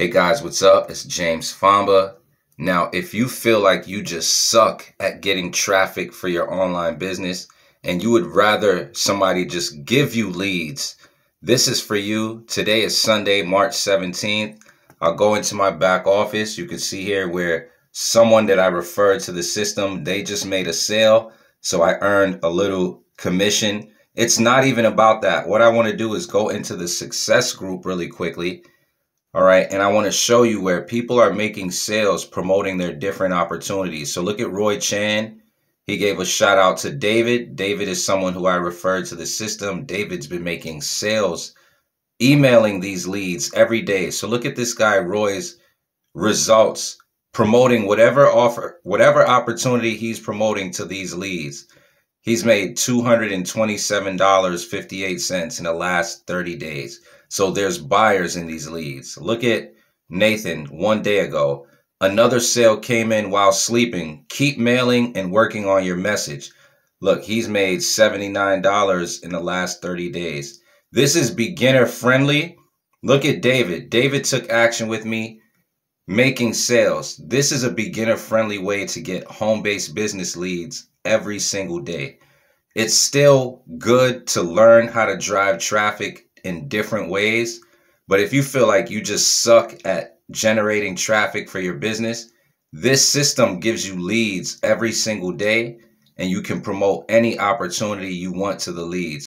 Hey guys, what's up? It's James Fomba. Now, if you feel like you just suck at getting traffic for your online business and you would rather somebody just give you leads, this is for you. Today is Sunday, March 17th. I'll go into my back office. You can see here where someone that I referred to the system, they just made a sale. So I earned a little commission. It's not even about that. What I want to do is go into the success group really quickly. All right, and I want to show you where people are making sales, promoting their different opportunities. So look at Roy Chan. He gave a shout out to David. David is someone who I referred to the system. David's been making sales, emailing these leads every day. So look at this guy, Roy's results, promoting whatever offer, whatever opportunity he's promoting to these leads. He's made $227.58 in the last 30 days. So there's buyers in these leads. Look at Nathan one day ago. Another sale came in while sleeping. Keep mailing and working on your message. Look, he's made $79 in the last 30 days. This is beginner friendly. Look at David. David took action with me, making sales. This is a beginner friendly way to get home-based business leads every single day. It's still good to learn how to drive traffic in different ways, but if you feel like you just suck at generating traffic for your business, this system gives you leads every single day and you can promote any opportunity you want to the leads.